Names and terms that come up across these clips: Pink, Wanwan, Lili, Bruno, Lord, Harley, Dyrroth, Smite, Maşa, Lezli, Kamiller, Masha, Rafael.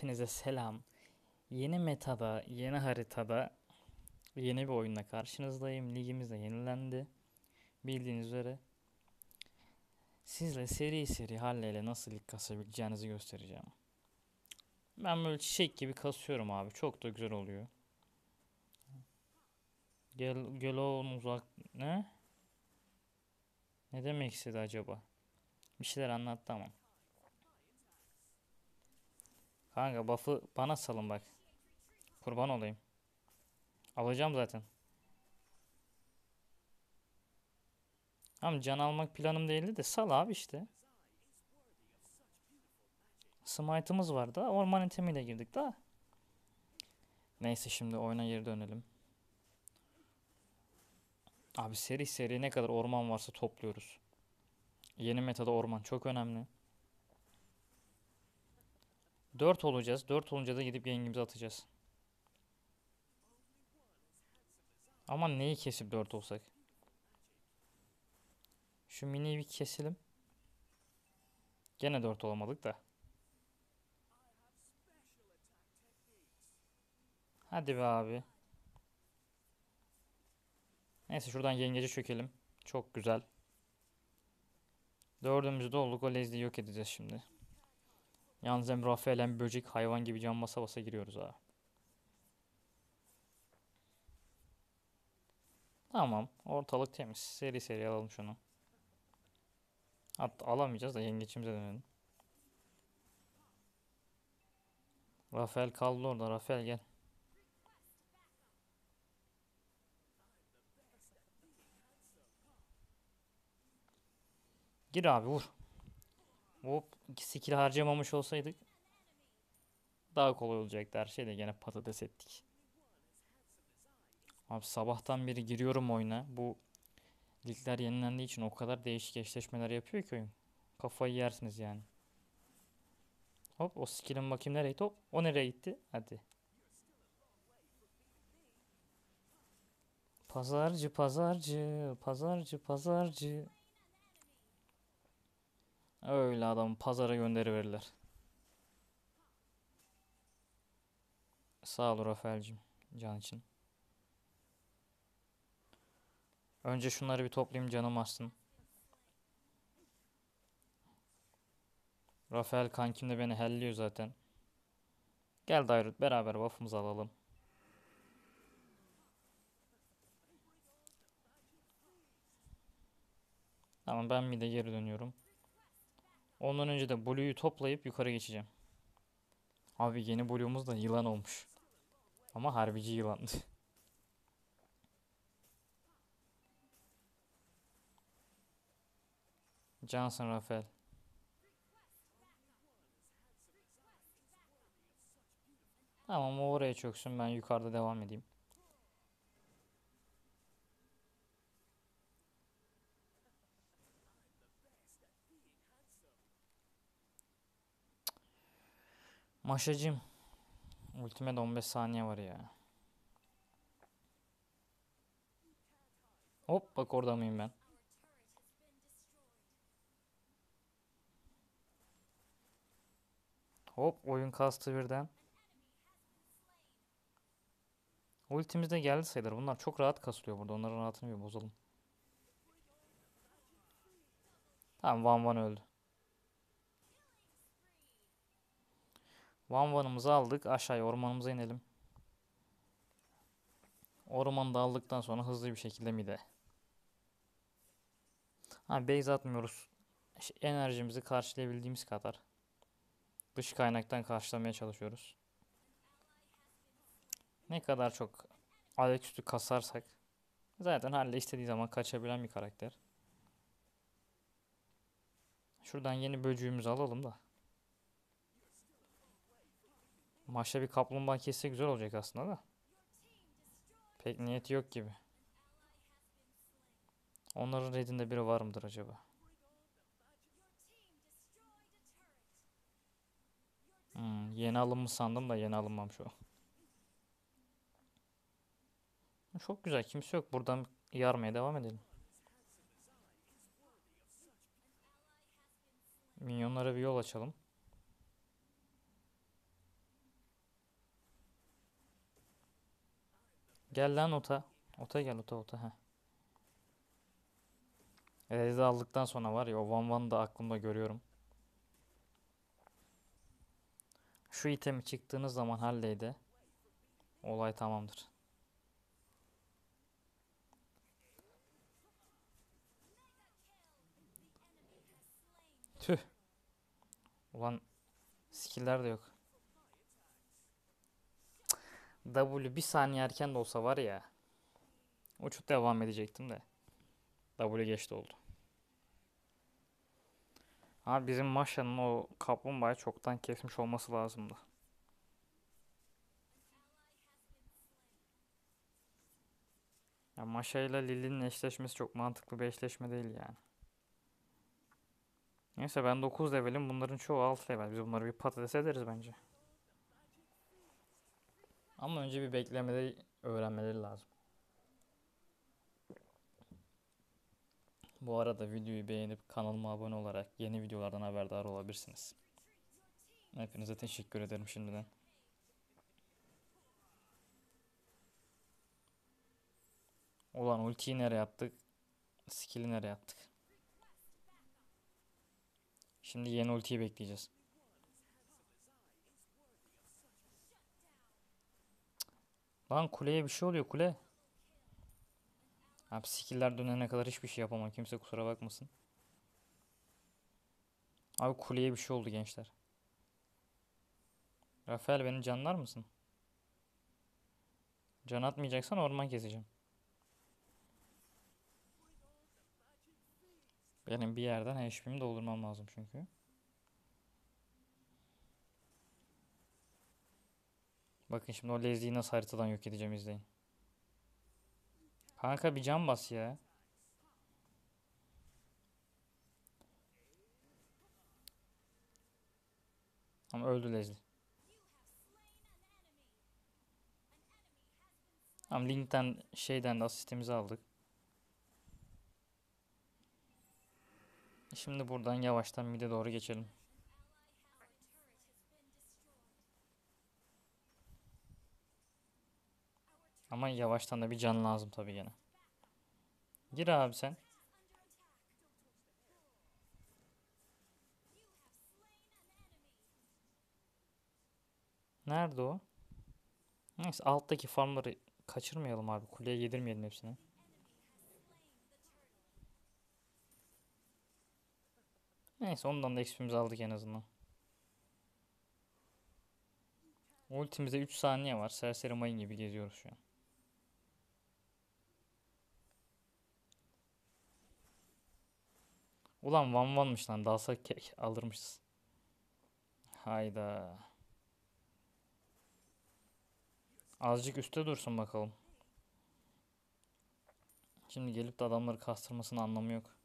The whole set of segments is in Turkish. Hepinize selam. Yeni metada, yeni haritada, yeni bir oyunla karşınızdayım. Ligimiz de yenilendi. Bildiğiniz üzere sizle seri seri Harley ile nasıl ilk kasabileceğinizi göstereceğim. Ben böyle çiçek gibi kasıyorum abi. Çok da güzel oluyor. Gel oğlum uzak. Ne? Ne demek istedi acaba? Bir şeyler anlattı ama. Kanka buff'ı bana salın bak. Kurban olayım. Alacağım zaten. Ama can almak planım değildi de sal abi işte. Smite'ımız var da orman itemiyle girdik da. Neyse şimdi oyuna geri dönelim. Abi seri seri ne kadar orman varsa topluyoruz. Yeni metada orman çok önemli. 4 olacağız. 4 olunca da gidip yengimizi atacağız. Ama neyi kesip 4 olsak? Şu miniyi bir keselim. Gene 4 olamadık da. Hadi be abi. Neyse şuradan yengeci çökelim. Çok güzel. Dördümüzde olduk. O lezliyi yok edeceğiz şimdi. Yalnız hem Rafael hem böcek hayvan gibi can basa basa giriyoruz ha. Tamam. Ortalık temiz. Seri seri alalım şunu. Hatta alamayacağız da yengeçimize dönelim. Rafael kaldı orada. Rafael gel. Gir abi vur. Hop, skill harcamamış olsaydık daha kolay olacaktı her şeyde. Gene patates ettik. Abi sabahtan beri giriyorum oyuna. Bu ligler yenilendiği için o kadar değişik eşleşmeler yapıyor ki oyun. Kafayı yersiniz yani. Hop o skill'in bakayım nereye gitti. Hop o nereye gitti. Hadi. Pazarcı pazarcı pazarcı pazarcı. Öyle adamı pazara gönderiverirler. Sağ ol Rafael'cim can için. Önce şunları bir toplayayım canım alsın. Rafael kankim de beni helliyor zaten. Gel Dyrroth beraber buff'ımızı alalım. Tamam ben mid'e geri dönüyorum. Ondan önce de Blue'yu toplayıp yukarı geçeceğim. Abi yeni Blue'umuz da yılan olmuş. Ama harbici yılandı. Johnson Rafael. Tamam o oraya çöksün. Ben yukarıda devam edeyim. Maşacığım. Ultime de 15 saniye var ya. Hop bak orada mıyım ben? Hop oyun kastı birden. Ultimiz de geldi sayılır. Bunlar çok rahat kasılıyor burada. Onların rahatını bir bozalım. Tamam Van öldü. Vanvan'ımızı aldık. Aşağıya ormanımıza inelim. Ormanı da aldıktan sonra hızlı bir şekilde mide. Ha base atmıyoruz. Enerjimizi karşılayabildiğimiz kadar. Dış kaynaktan karşılamaya çalışıyoruz. Ne kadar çok ayaküstü kasarsak. Zaten Harley istediği zaman kaçabilen bir karakter. Şuradan yeni böcüğümüzü alalım da. Maşa bir kaplumbağa kesse güzel olacak aslında da. Pek niyeti yok gibi. Onların redinde biri var mıdır acaba? Yeni alınma sandım da yeni alınmam şu an. Çok güzel kimse yok. Buradan yarmaya devam edelim. Minyonlara bir yol açalım. Gel lan ota. Ota gel, ota ota. Heh. Reza aldıktan sonra var ya o Van Van'ı da aklımda görüyorum. Şu itemi çıktığınız zaman Harley'de olay tamamdır. Tüh. Ulan skiller de yok. W bir saniye erken de olsa var ya uçup devam edecektim de W geçti oldu. Abi bizim Maşa'nın o kaplumbağayı çoktan kesmiş olması lazımdı. Ya Maşa ile Lili'nin eşleşmesi çok mantıklı bir eşleşme değil yani. Neyse ben 9 levelim, bunların çoğu 6 level. Biz bunları bir patates ederiz bence. Ama önce bir beklemeleri, öğrenmeleri lazım. Bu arada videoyu beğenip kanalıma abone olarak yeni videolardan haberdar olabilirsiniz. Hepinize teşekkür ederim şimdiden. Ulan ultiyi nereye attık? Skill'i nereye attık? Şimdi yeni ultiyi bekleyeceğiz. Lan kuleye bir şey oluyor, kule. Abi skiller dönene kadar hiçbir şey yapamam. Kimse kusura bakmasın. Abi kuleye bir şey oldu gençler. Rafael beni canlar mısın? Can atmayacaksan orman keseceğim. Benim bir yerden HP'mi doldurmam lazım çünkü. Bakın şimdi o Lezi'yi nasıl haritadan yok edeceğim, izleyin. Kanka bir can bas ya. Ama öldü Lezli. Ama Link'ten şeyden de asistimizi aldık. Şimdi buradan yavaştan mid'e doğru geçelim. Ama yavaştan da bir can lazım tabii gene. Gir abi sen. Nerede o? Neyse alttaki farmları kaçırmayalım abi. Kuleye yedirmeyelim hepsini. Neyse ondan da XP'mizi aldık en azından. Ultimizde 3 saniye var. Serseri mayın gibi geziyoruz şu an. Ulan Van Van'mış lan. Dalsak kek alırmışız. Hayda. Azıcık üstte dursun bakalım. Şimdi gelip de adamları kastırmasının anlamı yok.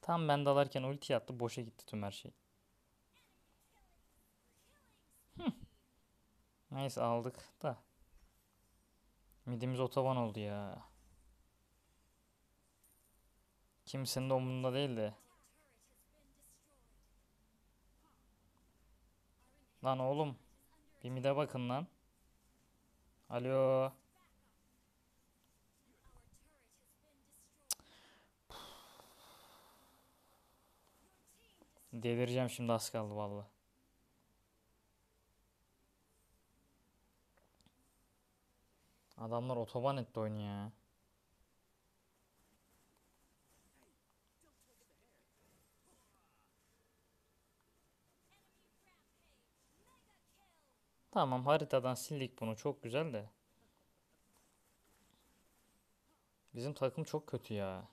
Tam ben dalarken ulti attı. Boşa gitti tüm her şey. Neyse aldık da. Midimiz otoban oldu ya. Kimsenin de umurunda değil de. Lan oğlum. Bir mide bakın lan. Alo. Delireceğim şimdi, az kaldı vallahi. Adamlar otoban etti oyunu ya. Tamam, haritadan sildik bunu, çok güzel de. Bizim takım çok kötü ya.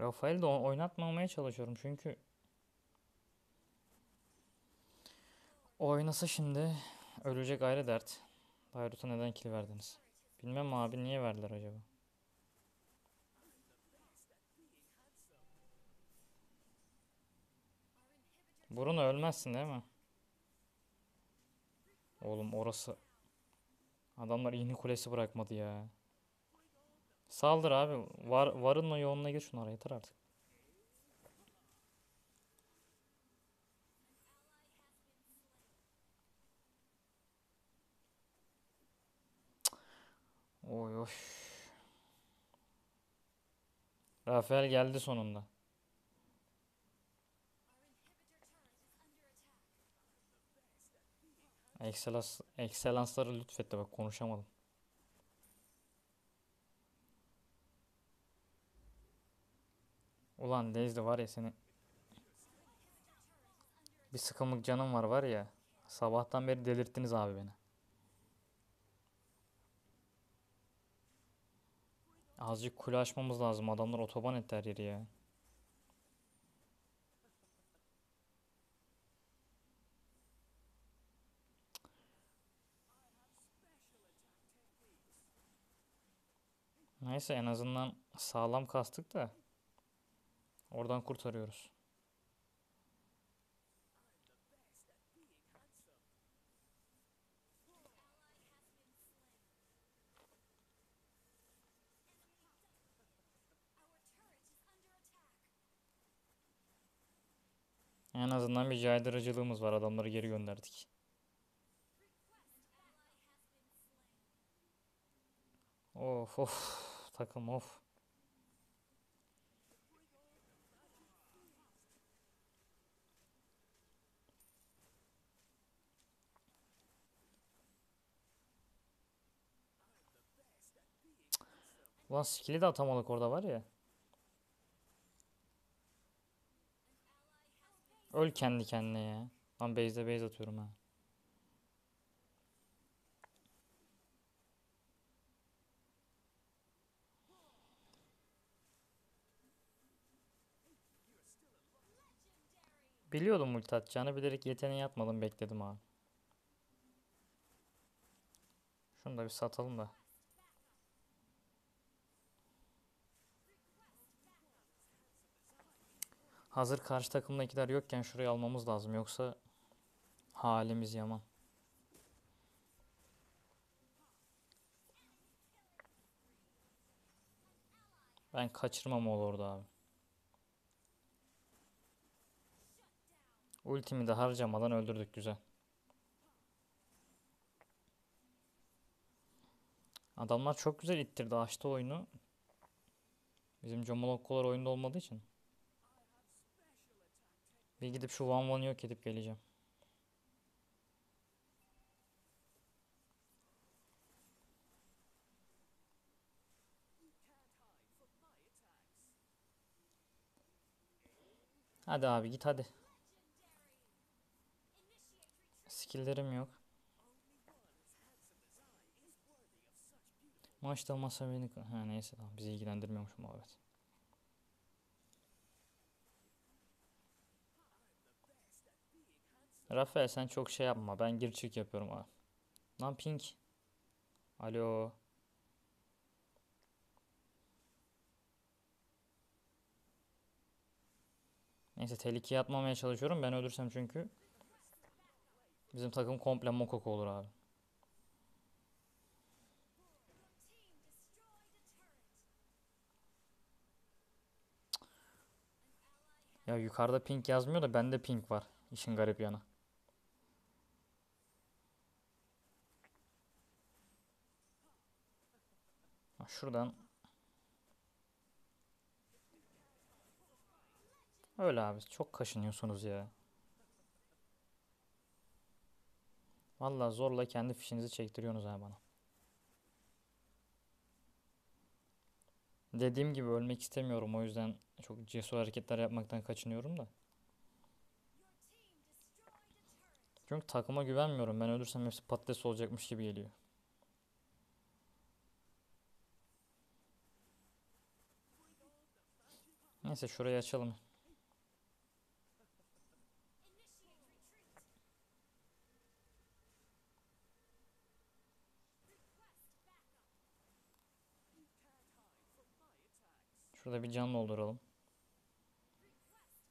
Rafael'i de oynatmamaya çalışıyorum çünkü. Oynasa şimdi ölecek, ayrı dert. Dyrroth'a neden kill verdiniz? Bilmem abi, niye verdiler acaba? Bruno ölmezsin değil mi? Oğlum orası Adamlar iğne kulesi bırakmadı ya. Saldır abi. Varınla yoğununa gir şunlara, yeter artık. Oy oy. Rafael geldi sonunda. Excelansları lütfetti, bak konuşamadım. Ulan Dezli var ya seni. Bir sıkımlık canım var ya. Sabahtan beri delirttiniz abi beni. Azıcık kule açmamız lazım. Adamlar otoban etti her yeri ya. Neyse en azından sağlam kastık da oradan kurtarıyoruz. En azından bir caydırıcılığımız var. Adamları geri gönderdik. Of of. Takım of. Ulan skill'i de atamadık orada var ya. Öl kendi kendine ya. Lan base'de base atıyorum ha. Biliyordum ulti atacağını, bilerek yeteneği atmadım, bekledim abi. Şunu da bir satalım da. Hazır karşı takımdakiler yokken şurayı almamız lazım, yoksa halimiz yaman. Ben kaçırmam olurdu abi. Ultimi de harcamadan öldürdük, güzel. Adamlar çok güzel ittirdi, açtı oyunu. Bizim Comolokkolar oyunda olmadığı için. Bir gidip şu Vanvan'ı yok edip geleceğim. Hadi abi git hadi. Skill'lerim yok. Maçta masa beni... Ha neyse tamam, bizi ilgilendirmiyormuş muhabbet. Rafael sen çok şey yapma, ben gir çık yapıyorum abi. Lan Pink. Alo. Neyse tehlikeye atmamaya çalışıyorum, ben ölürsem çünkü bizim takım komple mokoko olur abi. Ya yukarıda Pink yazmıyor da bende Pink var. İşin garip yanı. Şuradan. Öyle abi, çok kaşınıyorsunuz ya. Vallahi zorla kendi fişinizi çektiriyorsunuz ha bana. Dediğim gibi ölmek istemiyorum, o yüzden çok cesur hareketler yapmaktan kaçınıyorum da. Çünkü takıma güvenmiyorum. Ben ölürsem hepsi patates olacakmış gibi geliyor. Neyse şurayı açalım. Şurada bir can dolduralım.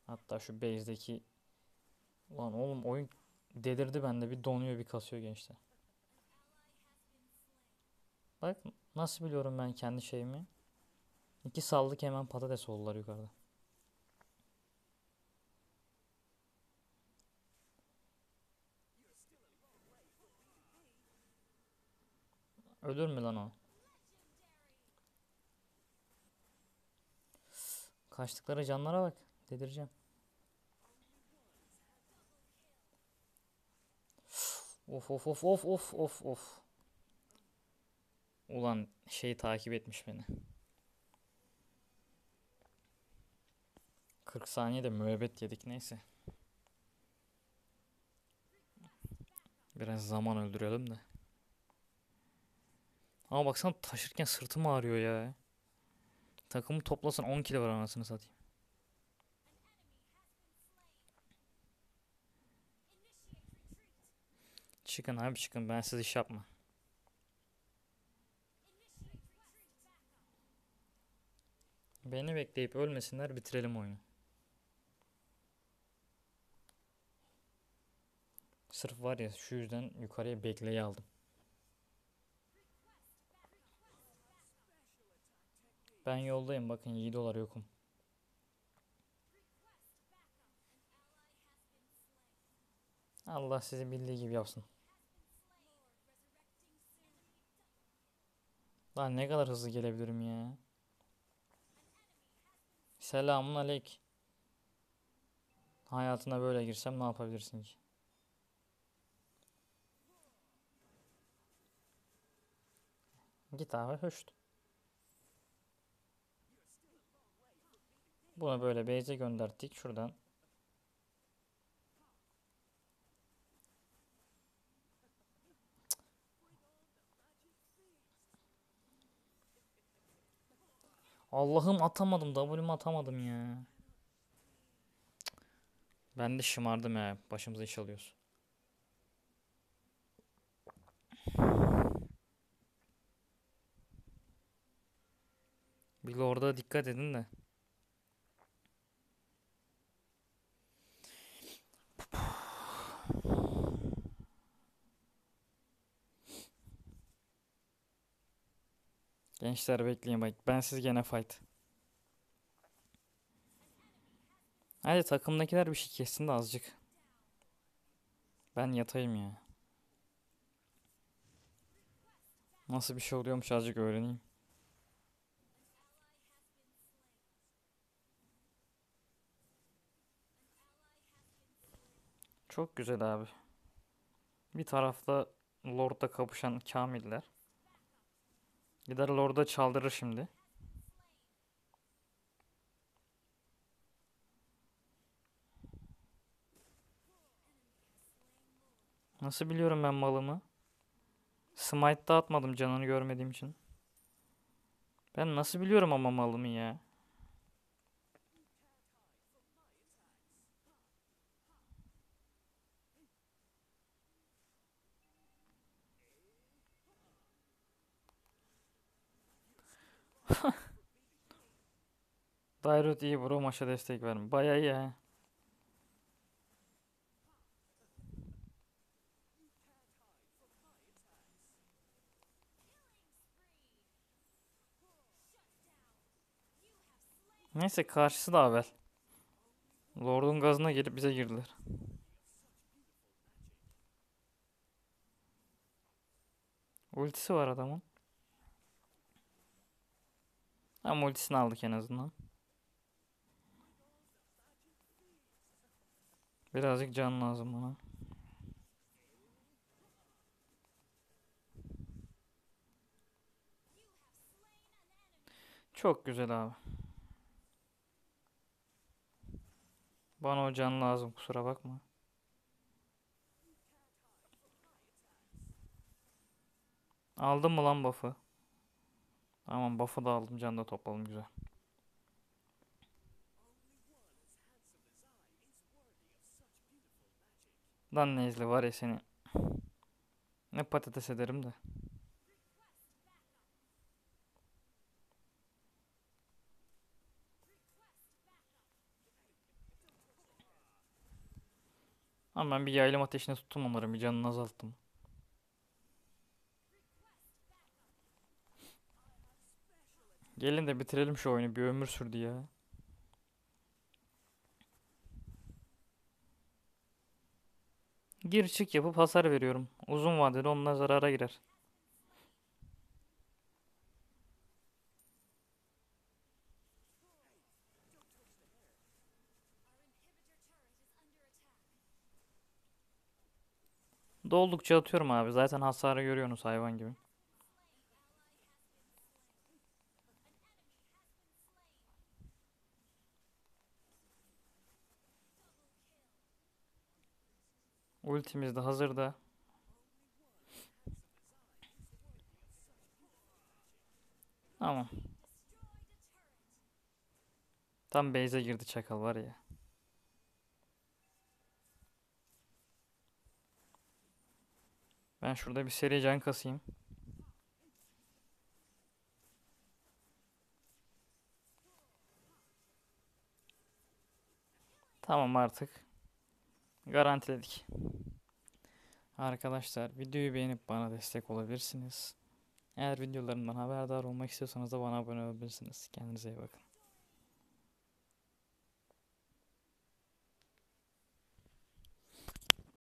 Hatta şu base'deki... Ulan oğlum oyun delirdi bende. Bir donuyor bir kasıyor gençler. Bak nasıl biliyorum ben kendi şeyimi. İki saldık hemen patates oldular yukarıda. Ölür mü lan o? Kaçtıkları canlara bak. Dedireceğim. Of of of of of of of. Ulan şey takip etmiş beni. 40 saniyede müebbet yedik, neyse. Biraz zaman öldürelim de. Ama baksana taşırken sırtım ağrıyor ya. Takımı toplasın 10 kilo var anasını satayım. Çıkın abi çıkın, ben siz iş yapma. Beni bekleyip ölmesinler, bitirelim oyunu. Sırf var ya şu yüzden yukarıya bekleyi aldım. Ben yoldayım bakın, 7 dolar yokum. Allah sizi bildiği gibi yapsın. Lan ne kadar hızlı gelebilirim ya. Selamun aleyküm. Hayatına böyle girsem ne yapabilirsin ki? Git abi hoşt. Buna böyle base'e gönderdik şuradan. Allah'ım atamadım. W'mi atamadım ya. Ben de şımardım ya. Başımıza iş alıyoruz. Bir Lord'a dikkat edin de. Gençler bekleyin bak. Ben siz gene fight. Hadi takımdakiler bir şey kessin de azıcık. Ben yatayım ya. Nasıl bir şey oluyormuş azıcık öğreneyim. Çok güzel abi. Bir tarafta Lord'da kapışan Kamiller. Gider Lord'a çaldırır şimdi. Nasıl biliyorum ben malımı? Smite dağıtmadım canını görmediğim için. Ben nasıl biliyorum ama malımı ya? Dyrroth iyi bro, Maşa destek verin. Bayağı iyi he. Neyse karşısı da Avel. Lord'un gazına gelip bize girdiler. Ultisi var adamın. Ama ultisini aldık en azından. Birazcık can lazım bana. Çok güzel abi. Bana o can lazım, kusura bakma. Aldım mı lan buff'ı? Tamam, buff'ı da aldım, can da topladım, güzel. Lan nezli var ya seni. Ne patates ederim de. Ama ben bir yaylım ateşine tuttum onları, bir canını azalttım. Gelin de bitirelim şu oyunu. Bir ömür sürdü ya. Gir çık yapıp hasar veriyorum. Uzun vadede onlar zarara girer. Doldukça atıyorum abi. Zaten hasarı görüyorsunuz hayvan gibi. Ultimiz de hazırda. Tamam. Tam base'e girdi çakal var ya. Ben şurada bir seri can kasayım. Tamam artık. Garantiledik. Arkadaşlar videoyu beğenip bana destek olabilirsiniz. Eğer videolarımdan haberdar olmak istiyorsanız da bana abone olabilirsiniz. Kendinize iyi bakın.